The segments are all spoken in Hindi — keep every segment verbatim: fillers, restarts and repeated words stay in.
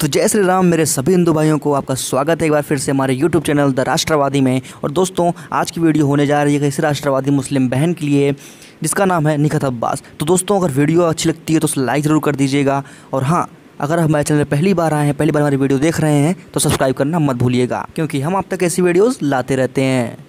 तो जय श्री राम मेरे सभी हिंदू भाइयों को, आपका स्वागत है एक बार फिर से हमारे यूट्यूब चैनल द राष्ट्रवादी में। और दोस्तों, आज की वीडियो होने जा रही है किसी राष्ट्रवादी मुस्लिम बहन के लिए जिसका नाम है निखत अब्बास। तो दोस्तों, अगर वीडियो अच्छी लगती है तो उसे लाइक ज़रूर कर दीजिएगा। और हाँ, अगर हमारे चैनल पहली बार आए हैं, पहली बार हमारी वीडियो देख रहे हैं तो सब्सक्राइब करना मत भूलिएगा, क्योंकि हम आप तक ऐसी वीडियोज़ लाते रहते हैं।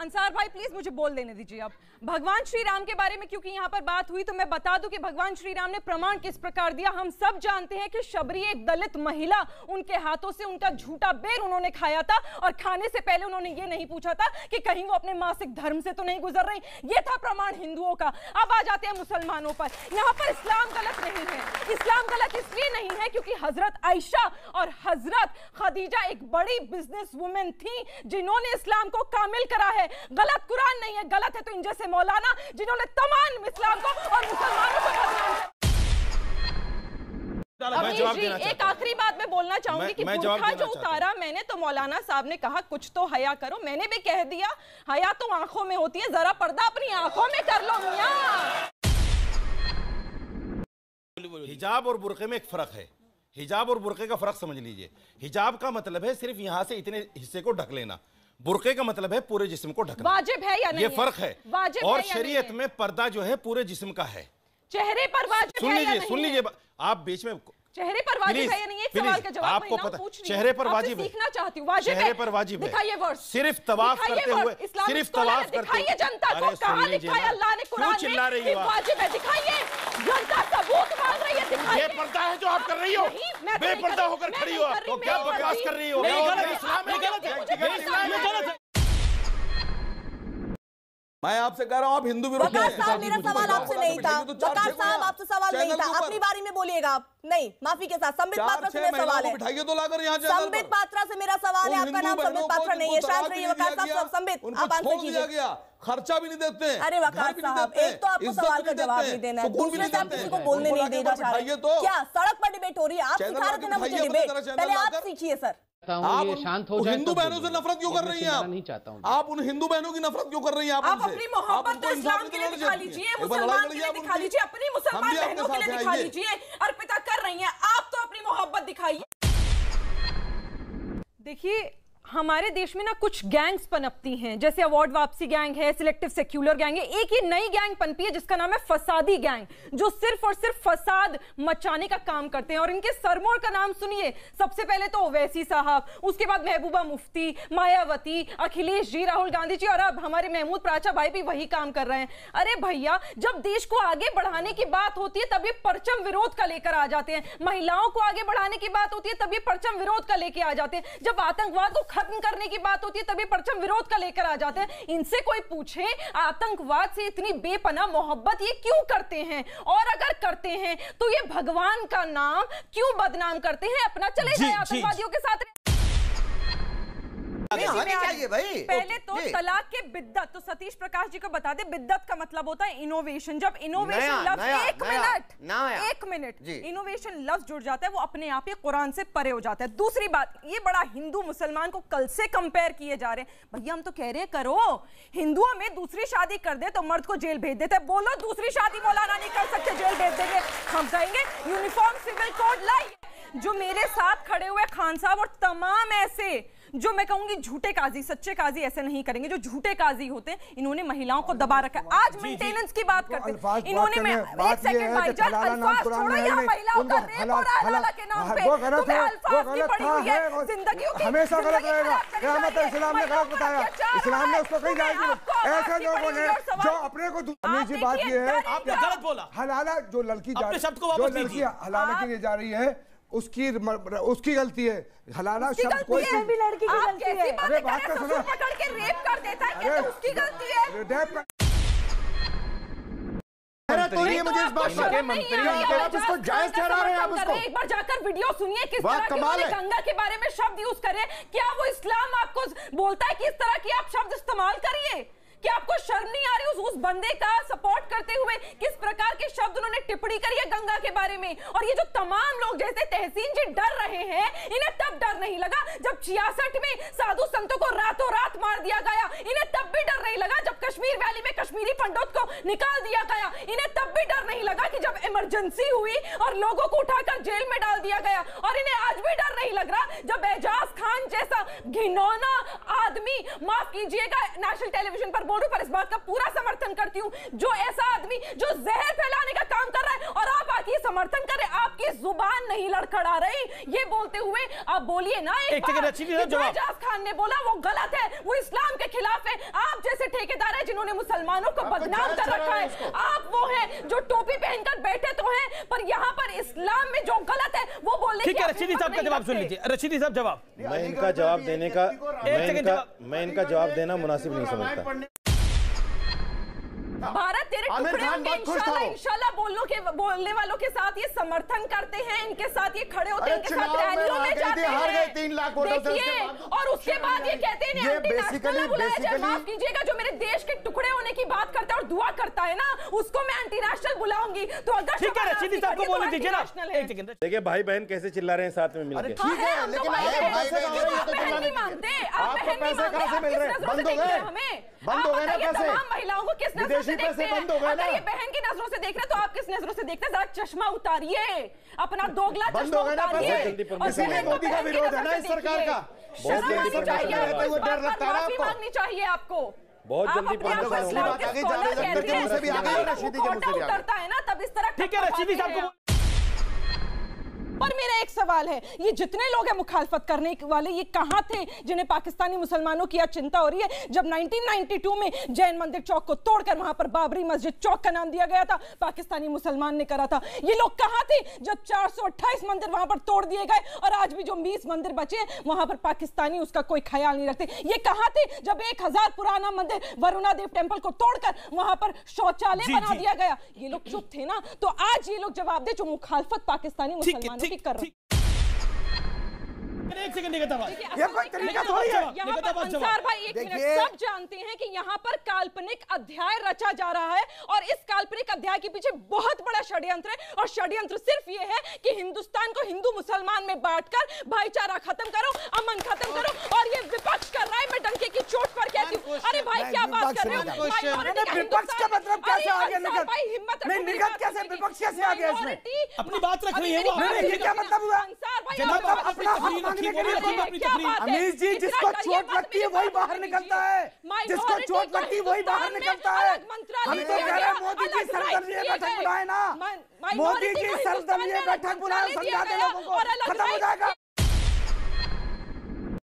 अंसार भाई प्लीज मुझे बोल देने दीजिए। अब भगवान श्री राम के बारे में क्योंकि यहाँ पर बात हुई तो मैं बता दूं कि भगवान श्री राम ने प्रमाण किस प्रकार दिया। हम सब जानते हैं कि शबरी एक दलित महिला, उनके हाथों से उनका झूठा बेर उन्होंने खाया था और खाने से पहले उन्होंने ये नहीं पूछा था कि कहीं वो अपने मासिक धर्म से तो नहीं गुजर रही। ये था प्रमाण हिंदुओं का। अब आ जाते हैं मुसलमानों पर। यहाँ पर इस्लाम गलत नहीं है। इस्लाम गलत इसलिए नहीं है क्योंकि हजरत आयशा और हजरत खदीजा एक बड़ी बिजनेस वुमेन थी जिन्होंने इस्लाम को कामिल करा है। गलत कुरान नहीं है, गलत है तो इन जैसे मौलाना जिन्होंने तमाम इस्लाम को और मुसलमानों को बदनाम। एक आखिरी बात मैं बोलना चाहूंगी कि बुरखा जो उतारा मैंने, तो मौलाना साहब ने कहा कुछ तो हया करो, मैंने भी कह दिया हया तो आंखों में होती है, जरा पर्दा अपनी आंखों में कर लो मियां। हिजाब और बुरखे में एक फर्क है, हिजाब और बुरखे का फर्क समझ लीजिए। हिजाब का मतलब है सिर्फ यहाँ से इतने हिस्से को ढक लेना, बुर्के का मतलब है पूरे जिस्म को ढकना। वाजिब है या नहीं? ये फर्क है। और शरीयत में पर्दा जो है पूरे जिस्म का है। चेहरे पर वाजिब है या नहीं? सुन लीजिए, आप बीच में चेहरे पर वाजिब है या नहीं, एक सवाल का जवाब आपको पता। चेहरे पर वाजिब है, सीखना चाहती हूं। वाजिब है, चेहरे पर वाजिब है। दिखाइए वर्ड। सिर्फ तवाफ करते हुए, सिर्फ तवाफ करते हुए जनता को कहां लिखा है अल्लाह ने कुरान में? चिल्ला रही है वाजिब है, दिखाइए। जनता सबूत मांग रही है, दिखाइए। ये पर्दा है जो आप कर रही हो, बेपर्दा होकर खड़ी हो तो क्या बकवास कर रही हो? इस्लाम में गलत है, इस्लाम में गलत है। मैं आपसे कह रहा हूँ आप हिंदू विरोधी हैं। वकार साहब, मेरा सवाल आपसे नहीं था। वकार साहब, आपसे सवाल नहीं था, अपनी बारी में बोलिएगा आप। नहीं, माफी के साथ संबित पात्रा से मेरा सवाल है। संबित पात्रा से मेरा सवाल है। आपका नाम संबित पात्रा नहीं है, शांत रहिए वकार साहब। संबित, आप आंसर कीजिए। खर्चा भी नहीं देते। अरे वकार साहब, एक तो आपको सवाल का जवाब नहीं देना है, दूसरे से आप किसी को बोलने नहीं देना चाह रहे। क्या सड़क पर डिबेट हो रही है? आप सिखा रहे थे ना मुझे डिबेट, पहले आप सीखिए सर। आप शांत हो जाएं। हिंदू बहनों से नफरत क्यों कर रही हैं आप? नहीं चाहता हूं। आप उन हिंदू बहनों की नफरत क्यों कर रही हैं? आप आप अपनी मोहब्बत तो इस्लाम के लिए दिखा लीजिए, मुसलमान के लिए दिखा लीजिए, अपनी मुसलमान बहनों के लिए दिखा लीजिए। अर्पिता कर रही हैं, आप तो अपनी मोहब्बत दिखाइए। देखिए, हमारे देश में ना कुछ गैंग्स पनपती हैं, जैसे अवार्ड वापसी गैंग है, सिलेक्टिव सेक्युलर गैंग है। एक ये नई गैंग पनपी है जिसका नाम है फसादी गैंग, जो सिर्फ और सिर्फ फसाद मचाने का काम करते हैं। और इनके सरमोर का नाम सुनिए। सबसे पहले तो ओवैसी साहब, उसके बाद महबूबा मुफ्ती, मायावती, अखिलेश जी, राहुल गांधी जी, और अब हमारे महमूद प्राचा भाई भी वही काम कर रहे हैं। अरे भैया, जब देश को आगे बढ़ाने की बात होती है तब ये परचम विरोध का लेकर आ जाते हैं। महिलाओं को आगे बढ़ाने की बात होती है तब ये परचम विरोध का लेकर आ जाते हैं। जब आतंकवाद को खत्म करने की बात होती है तभी परचम विरोध का लेकर आ जाते हैं। इनसे कोई पूछे आतंकवाद से इतनी बेपनाह मोहब्बत ये क्यों करते हैं? और अगर करते हैं तो ये भगवान का नाम क्यों बदनाम करते हैं? अपना चले जाए आतंकवादियों के साथ। भाई पहले तो तलाक के बिद्दत, तो सतीश प्रकाश जी को बता दे, बिद्दत का मतलब होता है इनोवेशन। जब इनोवेशन लफ्ज एक मिनट एक मिनट इनोवेशन लफ्ज जुड़ जाता है वो अपने आप ही कुरान से परे हो जाता है। दूसरी बात, ये बड़ा हिंदू मुसलमान को कल से कंपेयर किए जा रहे हैं। भैया, हम तो कह रहे हैं करो। हिंदुओं में दूसरी शादी कर दे तो मर्द को जेल भेज देते। बोलो दूसरी शादी मौलाना नहीं कर सकते, जेल भेज देंगे। हम कहेंगे यूनिफॉर्म सिविल कोड लाइए। जो मेरे साथ खड़े हुए खान साहब और तमाम ऐसे, जो मैं कहूंगी झूठे काजी, सच्चे काजी ऐसे नहीं करेंगे। जो झूठे काजी होते हैं, इन्होंने महिलाओं को दबा रखा है। आज मेंटेनेंस की बात करते हैं। इन्होंने मैं एक सेकंड भाई जान, अल्फाज छोड़ो। यहाँ महिलाओं का रेप और हलाला के नाम पे तुम्हें अल्फाज की पड़ी हुई है। जिंदगियों की हमेशा गलत रहेगा। रहमत इस्लाम ने गलत बताया, इस्लाम ने उसको कहीं जाएगी। ऐसे लोग बोले जो अपने को दूसरी बात ये है, आपने गलत बोला। हलाला जो लड़की जा रही है, हलाला के लिए जा रही है, उसकी उसकी गलती है। हलाला शब्द कोई भी लड़की की गलती है। अरे बात तो सुनो, पकड़ के रेप कर देता है कि तो उसकी गलती है। रेप तो ये मुझे इस बात के मंत्री के आप इसको जायज ठहरा रहे हैं। आप उसको एक बार जाकर वीडियो सुनिए किस तरह के गंगा के बारे में शब्द यूज कर रहे हैं। क्या वो इस्लाम आपको बोलता है कि इस तरह की आप शब्द इस्तेमाल करिए? कि आपको शर्म नहीं आ रही उस, उस बंदे का सपोर्ट करते हुए किस प्रकार के शब्द उन्होंने टिप्पणी करी है गंगा के बारे में। और ये जो तमाम लोग जैसे तहसीन जी डर रहे हैं, इन्हें तब डर नहीं लगा जब छियासठ में साधु संतों को रातों रात मार दिया गया, इन्हें तब भी डर नहीं लगा जब कश्मीर वैली में कश्मीरी पंडित को निकाल दिया गया, इन्हें तब भी डर नहीं लगा कि जब इमरजेंसी हुई और लोगों को उठाकर जेल में डाल दिया गया, और इन्हें आज भी डर नहीं लग रहा जब एजाज खान जैसा घिनौना आदमी, माफ कीजिएगा नेशनल टेलीविजन पर बोलूं पर इस बात का पूरा समर्थन करती हूं, जो ऐसा आदमी जो जहर फैलाने का काम कर रहा है और आप आके समर्थन कर रहे, आपकी जुबान नहीं लड़खड़ा रही ये बोलते हुए आप बोलिए ना एक बात कि जो एजाज खान ने बोला वो गलत है, वो इस्लाम के खिलाफ है। आप जैसे ठेकेदार है जिन्होंने मुसलमानों को बदनाम कर रखा है, आप वो हैं जो टोपी पहनकर बैठे तो हैं पर यहाँ पर इस्लाम में जो गलत है वो बोलने की। ठीक है रशीदी साहब का जवाब सुन लीजिए। रशीदी साहब जवाब, मैं इनका जवाब देने का मैं इनका मैं इनका जवाब देना मुनासिब नहीं समझता। भारत तेरे टुकड़े होंगे इंशाल्लाह, इंशाल्लाह बोलने के बोलने वालों के साथ ये समर्थन करते हैं, इनके साथ ये खड़े होते हैं, इनके साथ रैलियों में जाते हैं, तीन लाख वोटों से और उसके बाद ये कहते हैं एंटी नेशनल बुलाया जाए। माफ कीजिएगा जो मेरे देश के टुकड़े होने की बात करता है और दुआ करता है ना उसको मैं एंटी नेशनल बुलाऊंगी। तो अगर ठीक है रशीदी साहब को बोलने दीजिए ना एक सेकंड। देखिए भाई बहन कैसे चिल्ला रहे हैं साथ में मिलकर, ठीक है लेकिन आप बहन नहीं मानते, आप बहन पैसे कहां से मिल रहे हैं, बंद हो गए बंद हो गए ना पैसे, तमाम महिलाओं को किसने पैसे बंद हो गए ना, ये बहन की नजरों से देख रहे तो आप किस नजरों से देखते हैं, जरा चश्मा उतारिए अपना दोगला चश्मा उतारिए। मोदी का विरोध है ना इस सरकार का, बहुत जल्दी रहते हुए डर लगता है आपको, मांगनी चाहिए आपको बहुत जल्दी उतरता है ना तब इस तरह। ठीक है रशीदी साहब को, पर मेरा एक सवाल है ये जितने लोग हैं मुखालफत करने वाले ये कहाँ थे जिन्हें पाकिस्तानी मुसलमानों की आज चिंता हो रही है? जब उन्नीस सौ बानवे में जैन मंदिर चौक को तोड़कर वहां पर बाबरी मस्जिद चौक का नाम दिया गया था, पाकिस्तानी मुसलमान ने करा था, ये लोग कहाँ थे जब चार सौ अट्ठाईस मंदिर वहां पर तोड़ दिए गए और आज भी जो बीस मंदिर बचे वहां पर पाकिस्तानी उसका कोई ख्याल नहीं रखते? ये कहाँ थे जब एक हजार पुराना मंदिर वरुणा देव टेम्पल को तोड़कर वहां पर शौचालय बना दिया गया? ये लोग चुप थे ना, तो आज ये लोग जवाब दे जो मुखालफत पाकिस्तानी मुसलमानों कर रहे। एक सेकंड निखत अब्बास, ये कोई तरीका थोड़ी है। निखत अब्बास सर भाई एक मिनट, सब जानते हैं कि यहाँ पर काल्पनिक अध्याय रचा जा रहा है और इस काल्पनिक अध्याय के पीछे बहुत बड़ा षड्यंत्र है और षड्यंत्र सिर्फ ये है कि हिंदुस्तान को हिंदू मुसलमान में बांटकर भाईचारा खत्म करो, अमन खत्म करो, और ये विपक्ष कर रहा है। मैं डंके की चोट पर कहती हूँ, अरे भाई क्या बात कर रहे हो, विपक्ष का मतलब कैसे आ गया निखत, नहीं निखत कैसे विपक्ष कैसे आ गया इसमें, अपनी बात रख रही है वो, ये क्या मतलब हुआ जनाब, अपना अमीश जी जिसको चोट लगती है वही बाहर निकलता है, जिसको चोट लगती है वही बाहर निकलता है। हम तो कह रहे हैं मोदी जी सरदर्द बैठक बुलाए ना, मोदी जी सरदर्द बैठक बुलाए, समझा दे लोगों को, खत्म हो जाएगा।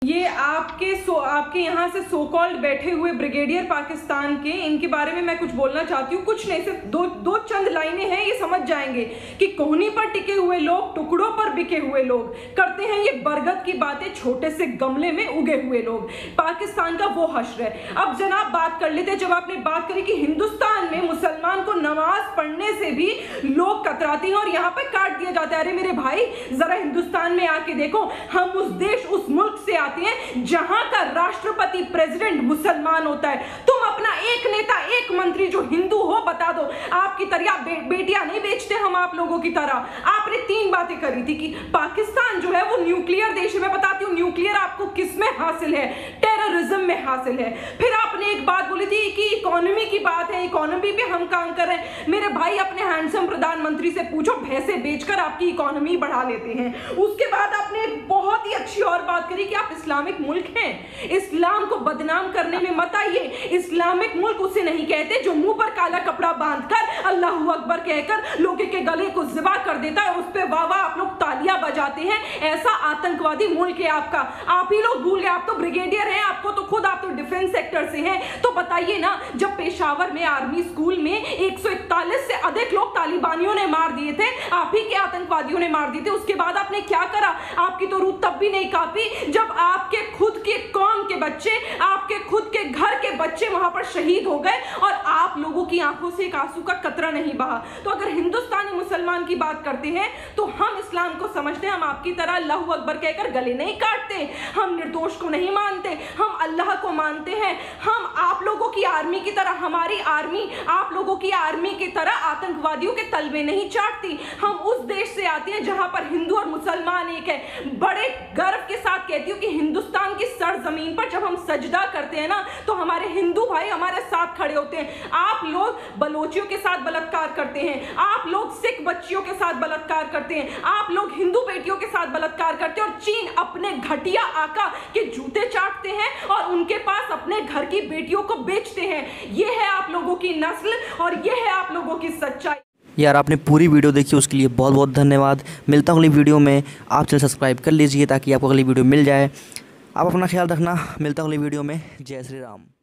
ये आपके सो आपके यहाँ से सो कॉल्ड बैठे हुए ब्रिगेडियर पाकिस्तान के, इनके बारे में मैं कुछ बोलना चाहती हूँ, कुछ नहीं सिर्फ दो दो चंद लाइनें हैं, ये समझ जाएंगे कि कोहनी पर टिके हुए लोग, टुकड़ों पर बिके हुए लोग, करते हैं ये बरगद की बातें छोटे से गमले में उगे हुए लोग, पाकिस्तान का वो हश्र है। अब जनाब बात कर लेते, जब आपने बात करी कि हिंदुस्तान में मुसलमान को नमाज पढ़ने से भी लोग कतराते हैं और यहाँ पर काट दिया जाता है, अरे मेरे भाई जरा हिंदुस्तान में आके देखो, हम उस देश उस मुल्क से आते हैं जहां का राष्ट्रपति प्रेसिडेंट मुसलमान होता है। तुम अपना एक नेता एक मंत्री जो हिंदू हो बता दो, आपकी तरह बे, बेटियां नहीं बेचते हम आप लोगों की तरह। आपने तीन बातें करी थी कि पाकिस्तान जो है वो न्यूक्लियर देश है, मैं बताती हूं न्यूक्लियर आपको किस में हासिल है, टेररिज्म में हासिल है। फिर आपने एक बात बोली थी कि इकोनॉमी की बात है, इकोनॉमी पे हम काम कर रहे हैं, मेरे भाई अपने हैंडसम प्रधानमंत्री से पूछो भैंसे बेचकर आपकी इकोनॉमी बढ़ा लेते हैं। उसके बाद आपने बहुत ही अच्छी और बात करी कि आप इस्लामिक मुल्क हैं, इस्लाम को बदनाम करने में मत आइए, इस्लामिक मुल्क उसे नहीं कहते जो मुंह पर काला कपड़ा बांधकर अल्लाहू अकबर कहकर लोगों के गले को ज़िबा कर देता है, उस पे वाह-वाह आप लोग तालियां बजाते हैं, ऐसा आतंकवादी मुल्क है आपका। आप ही लोग भूल गए, आप तो ब्रिगेडियर हैं, आपको तो खुद आप तो डिफेंस सेक्टर से हैं, तो बताइए ना जब पेशावर में आर्मी स्कूल में एक सौ इकतालीस से अधिक लोग तालिबानियों ने मार दिए थे, आप ही के आतंकवादियों ने मार दिए थे, उसके बाद आपने क्या करा? आपकी तो रूह तब भी नहीं कांपी जब आपके खुद के कौम के बच्चे, आपके खुद के घर के बच्चे वहां पर शहीद हो गए और आप लोगों की आंखों से एक आंसू का कतरा नहीं बहा। तो अगर हिंदुस्तानी मुसलमान की बात करते हैं तो हम इस्लाम को समझते करते, हम आपकी तरह अल्लाहू अकबर कहकर गले नहीं काटते, हम निर्दोष को नहीं मानते, हम अल्लाह को मानते हैं। हम आप लोगों की आर्मी की तरह, हमारी आर्मी आप लोगों की आर्मी की तरह आतंकवादियों के तलवे नहीं चाटती। हम उस देश से आते हैं जहाँ पर हिंदू और मुसलमान एक है। बड़े गर्व के साथ कहती हूँ कि हिंदुस्तान की सरजमीन पर जब हम सजदा करते हैं ना, तो हमारे हिंदू भाई हमारे साथ खड़े होते हैं। आप लोग बलोचियों के साथ बलात्कार करते हैं, आप लोग सिख बच्चियों के साथ बलात्कार करते हैं, आप लोग हिंदू बेटियों के साथ बलात्कार करते हैं, और चीन अपने घटिया आका के जूते चाटते हैं और उनके पास अपने घर की बेटियों को बेचते हैं। यह है आप लोगों की नस्ल और यह है आप लोगों की सच्चाई। यार आपने पूरी वीडियो देखी, उसके लिए बहुत बहुत धन्यवाद। मिलता हूँ अगली वीडियो में। आप चैनल सब्सक्राइब कर लीजिए ताकि आपको अगली वीडियो मिल जाए। आप अपना ख्याल रखना। मिलता हूँ अगली वीडियो में। जय श्री राम।